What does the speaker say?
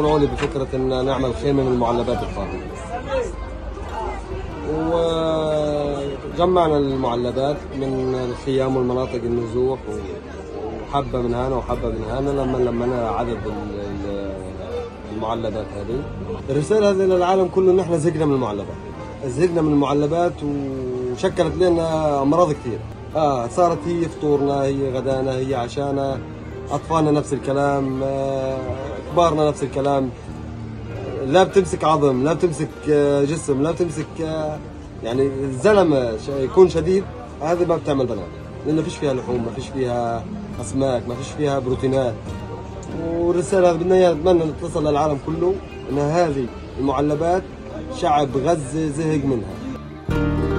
اقنعوني بفكره ان نعمل خيمه من المعلبات الفارغه. وجمعنا المعلبات من الخيام والمناطق النزوح وحبه من هنا وحبه من هنا لما عدد المعلبات هذه. الرساله هذه للعالم كله ان احنا زهقنا من المعلبات. زهقنا من المعلبات وشكلت لنا امراض كثير. صارت هي فطورنا، هي غدانا، هي عشانا، اطفالنا نفس الكلام، كبارنا نفس الكلام. لا بتمسك عظم، لا بتمسك جسم، لا بتمسك يعني الزلمه يكون شديد هذه ما بتعمل بنات، لانه ما فيش فيها لحوم، ما فيش فيها اسماك، ما فيش فيها بروتينات. والرساله بدنا اياها، نتمنى نتصل للعالم كله ان هذه المعلبات شعب غزه زهق منها.